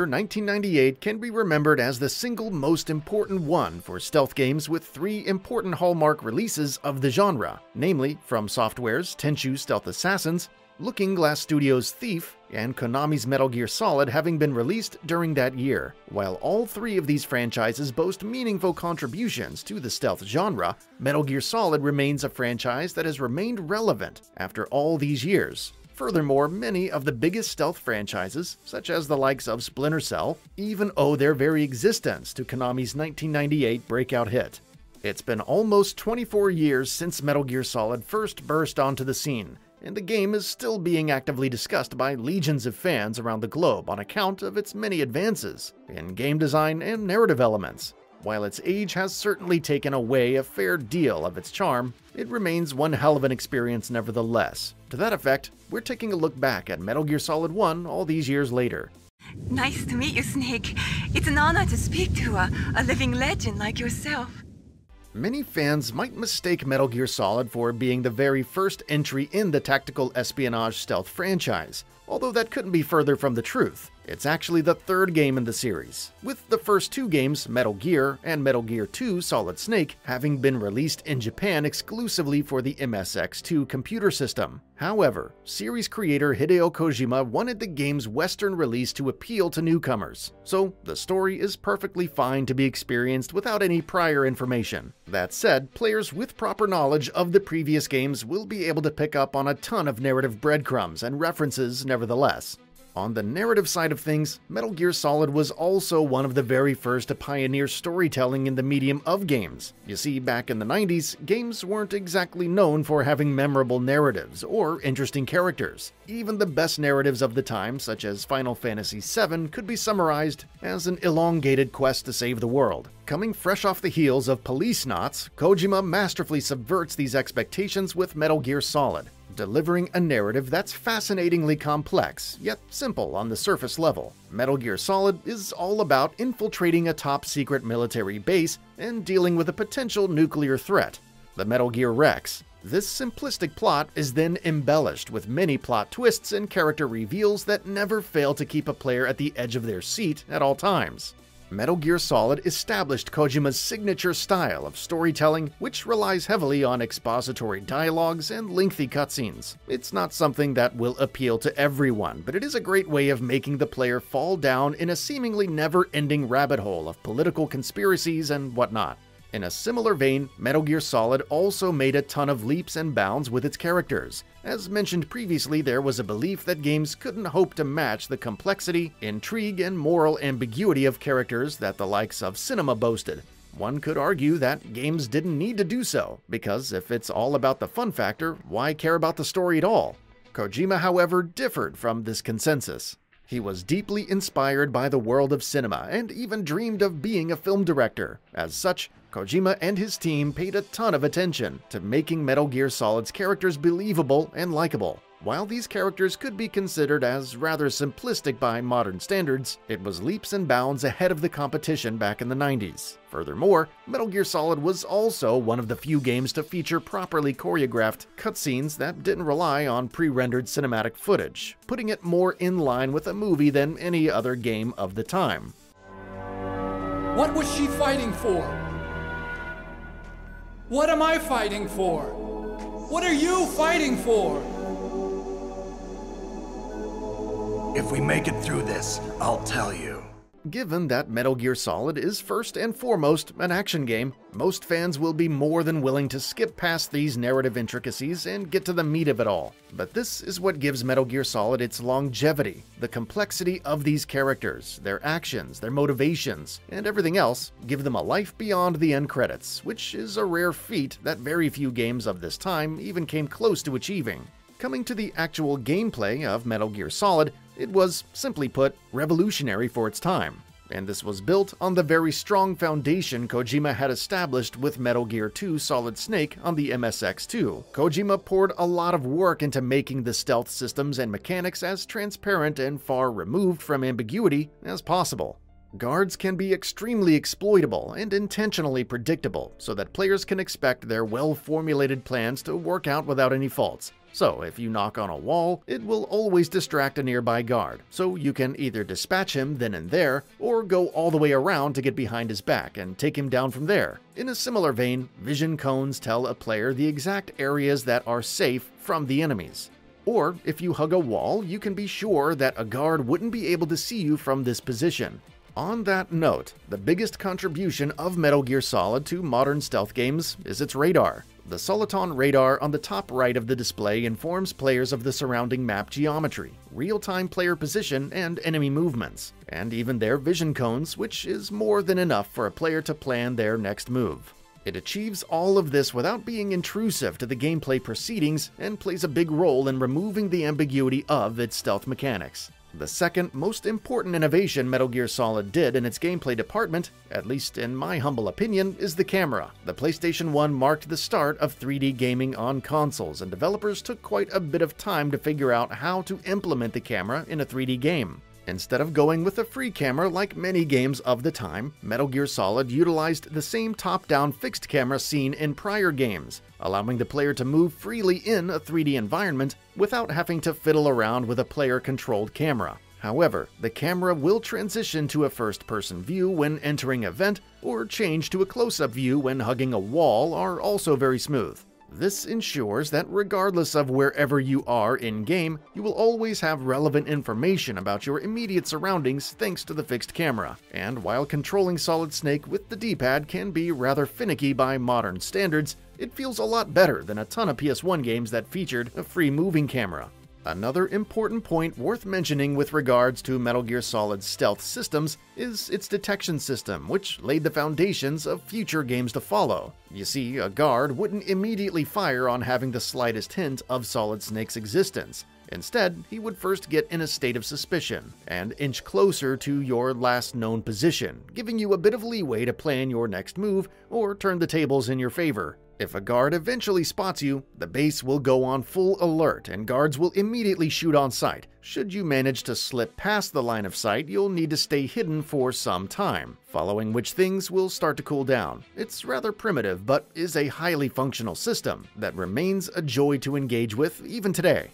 year 1998 can be remembered as the single most important one for stealth games, with three important hallmark releases of the genre, namely From Software's Tenchu: Stealth Assassins, Looking Glass Studios' Thief, and Konami's Metal Gear Solid having been released during that year. While all three of these franchises boast meaningful contributions to the stealth genre, Metal Gear Solid remains a franchise that has remained relevant after all these years. Furthermore, many of the biggest stealth franchises, such as the likes of Splinter Cell, even owe their very existence to Konami's 1998 breakout hit. It's been almost 24 years since Metal Gear Solid first burst onto the scene, and the game is still being actively discussed by legions of fans around the globe on account of its many advances in game design and narrative elements. While its age has certainly taken away a fair deal of its charm, it remains one hell of an experience nevertheless. To that effect, we're taking a look back at Metal Gear Solid 1 all these years later. Nice to meet you, Snake. It's an honor to speak to a living legend like yourself. Many fans might mistake Metal Gear Solid for being the very first entry in the tactical espionage stealth franchise, although that couldn't be further from the truth. It's actually the third game in the series, with the first two games, Metal Gear and Metal Gear 2 Solid Snake, having been released in Japan exclusively for the MSX2 computer system. However, series creator Hideo Kojima wanted the game's Western release to appeal to newcomers, so the story is perfectly fine to be experienced without any prior information. That said, players with proper knowledge of the previous games will be able to pick up on a ton of narrative breadcrumbs and references nevertheless. On the narrative side of things, Metal Gear Solid was also one of the very first to pioneer storytelling in the medium of games. You see, back in the 90s, games weren't exactly known for having memorable narratives or interesting characters. Even the best narratives of the time, such as Final Fantasy VII, could be summarized as an elongated quest to save the world. Coming fresh off the heels of Policenauts, Kojima masterfully subverts these expectations with Metal Gear Solid, delivering a narrative that's fascinatingly complex, yet simple on the surface level. Metal Gear Solid is all about infiltrating a top-secret military base and dealing with a potential nuclear threat, the Metal Gear Rex. This simplistic plot is then embellished with many plot twists and character reveals that never fail to keep a player at the edge of their seat at all times. Metal Gear Solid established Kojima's signature style of storytelling, which relies heavily on expository dialogues and lengthy cutscenes. It's not something that will appeal to everyone, but it is a great way of making the player fall down in a seemingly never-ending rabbit hole of political conspiracies and whatnot. In a similar vein, Metal Gear Solid also made a ton of leaps and bounds with its characters. As mentioned previously, there was a belief that games couldn't hope to match the complexity, intrigue, and moral ambiguity of characters that the likes of cinema boasted. One could argue that games didn't need to do so, because if it's all about the fun factor, why care about the story at all? Kojima, however, differed from this consensus. He was deeply inspired by the world of cinema and even dreamed of being a film director. As such, Kojima and his team paid a ton of attention to making Metal Gear Solid's characters believable and likable. While these characters could be considered as rather simplistic by modern standards, it was leaps and bounds ahead of the competition back in the 90s. Furthermore, Metal Gear Solid was also one of the few games to feature properly choreographed cutscenes that didn't rely on pre-rendered cinematic footage, putting it more in line with a movie than any other game of the time. What was she fighting for? What am I fighting for? What are you fighting for? If we make it through this, I'll tell you. Given that Metal Gear Solid is first and foremost an action game, most fans will be more than willing to skip past these narrative intricacies and get to the meat of it all. But this is what gives Metal Gear Solid its longevity, the complexity of these characters, their actions, their motivations, and everything else give them a life beyond the end credits, which is a rare feat that very few games of this time even came close to achieving. Coming to the actual gameplay of Metal Gear Solid, it was, simply put, revolutionary for its time, and this was built on the very strong foundation Kojima had established with Metal Gear 2 Solid Snake on the MSX2. Kojima poured a lot of work into making the stealth systems and mechanics as transparent and far removed from ambiguity as possible. Guards can be extremely exploitable and intentionally predictable so that players can expect their well-formulated plans to work out without any faults. So if you knock on a wall, it will always distract a nearby guard, so you can either dispatch him then and there, or go all the way around to get behind his back and take him down from there. In a similar vein, vision cones tell a player the exact areas that are safe from the enemies. Or, if you hug a wall, you can be sure that a guard wouldn't be able to see you from this position. On that note, the biggest contribution of Metal Gear Solid to modern stealth games is its radar. The Soliton radar on the top right of the display informs players of the surrounding map geometry, real-time player position, and enemy movements, and even their vision cones, which is more than enough for a player to plan their next move. It achieves all of this without being intrusive to the gameplay proceedings and plays a big role in removing the ambiguity of its stealth mechanics. The second most important innovation Metal Gear Solid did in its gameplay department, at least in my humble opinion, is the camera. The PlayStation 1 marked the start of 3D gaming on consoles, and developers took quite a bit of time to figure out how to implement the camera in a 3D game. Instead of going with a free camera like many games of the time, Metal Gear Solid utilized the same top-down fixed camera seen in prior games, allowing the player to move freely in a 3D environment without having to fiddle around with a player-controlled camera. However, the camera will transition to a first-person view when entering a vent, or change to a close-up view when hugging a wall are also very smooth. This ensures that regardless of wherever you are in-game, you will always have relevant information about your immediate surroundings thanks to the fixed camera. And while controlling Solid Snake with the D-pad can be rather finicky by modern standards, it feels a lot better than a ton of PS1 games that featured a free moving camera. Another important point worth mentioning with regards to Metal Gear Solid's stealth systems is its detection system, which laid the foundations of future games to follow. You see, a guard wouldn't immediately fire on having the slightest hint of Solid Snake's existence. Instead, he would first get in a state of suspicion, and inch closer to your last known position, giving you a bit of leeway to plan your next move or turn the tables in your favor. If a guard eventually spots you, the base will go on full alert and guards will immediately shoot on sight. Should you manage to slip past the line of sight, you'll need to stay hidden for some time, following which things will start to cool down. It's rather primitive, but is a highly functional system that remains a joy to engage with even today.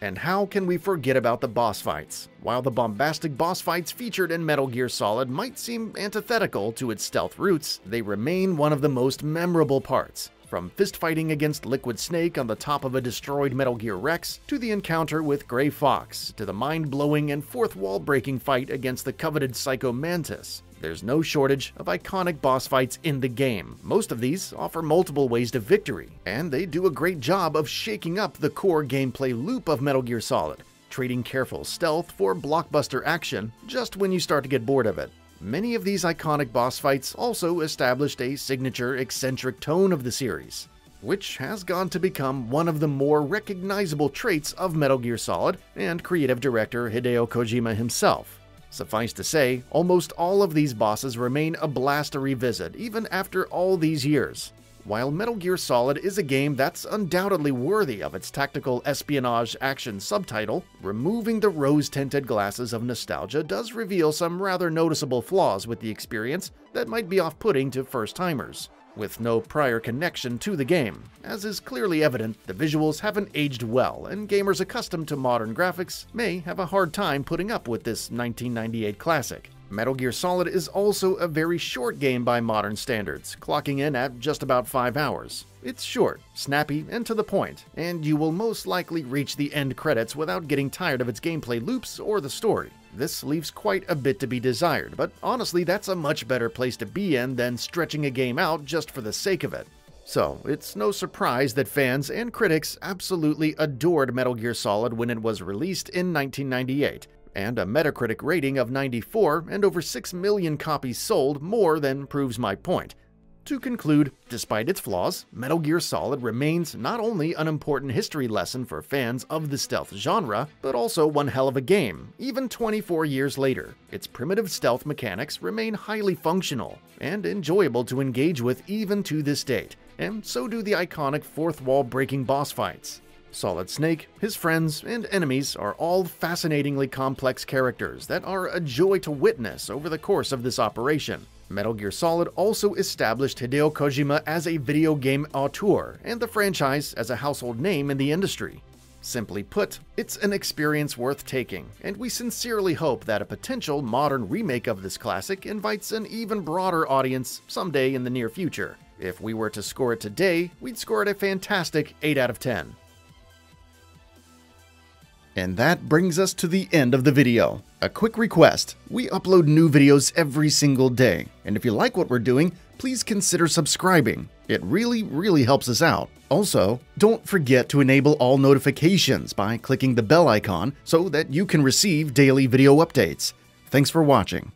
And how can we forget about the boss fights? While the bombastic boss fights featured in Metal Gear Solid might seem antithetical to its stealth roots, they remain one of the most memorable parts. From fistfighting against Liquid Snake on the top of a destroyed Metal Gear Rex, to the encounter with Grey Fox, to the mind-blowing and fourth-wall-breaking fight against the coveted Psycho Mantis. There's no shortage of iconic boss fights in the game. Most of these offer multiple ways to victory, and they do a great job of shaking up the core gameplay loop of Metal Gear Solid, trading careful stealth for blockbuster action just when you start to get bored of it. Many of these iconic boss fights also established a signature, eccentric tone of the series, which has gone to become one of the more recognizable traits of Metal Gear Solid and creative director Hideo Kojima himself. Suffice to say, almost all of these bosses remain a blast to revisit, even after all these years. While Metal Gear Solid is a game that's undoubtedly worthy of its tactical espionage action subtitle, removing the rose-tinted glasses of nostalgia does reveal some rather noticeable flaws with the experience that might be off-putting to first-timers. With no prior connection to the game, as is clearly evident, the visuals haven't aged well, and gamers accustomed to modern graphics may have a hard time putting up with this 1998 classic. Metal Gear Solid is also a very short game by modern standards, clocking in at just about 5 hours. It's short, snappy, and to the point, and you will most likely reach the end credits without getting tired of its gameplay loops or the story. This leaves quite a bit to be desired, but honestly that's a much better place to be in than stretching a game out just for the sake of it. So, it's no surprise that fans and critics absolutely adored Metal Gear Solid when it was released in 1998. And a Metacritic rating of 94 and over 6 million copies sold more than proves my point. To conclude, despite its flaws, Metal Gear Solid remains not only an important history lesson for fans of the stealth genre, but also one hell of a game, even 24 years later. Its primitive stealth mechanics remain highly functional and enjoyable to engage with even to this date, and so do the iconic fourth-wall-breaking boss fights. Solid Snake, his friends, and enemies are all fascinatingly complex characters that are a joy to witness over the course of this operation. Metal Gear Solid also established Hideo Kojima as a video game auteur and the franchise as a household name in the industry. Simply put, it's an experience worth taking, and we sincerely hope that a potential modern remake of this classic invites an even broader audience someday in the near future. If we were to score it today, we'd score it a fantastic 8 out of 10. And that brings us to the end of the video. A quick request, we upload new videos every single day, and if you like what we're doing, please consider subscribing. It really helps us out. Also, don't forget to enable all notifications by clicking the bell icon so that you can receive daily video updates. Thanks for watching.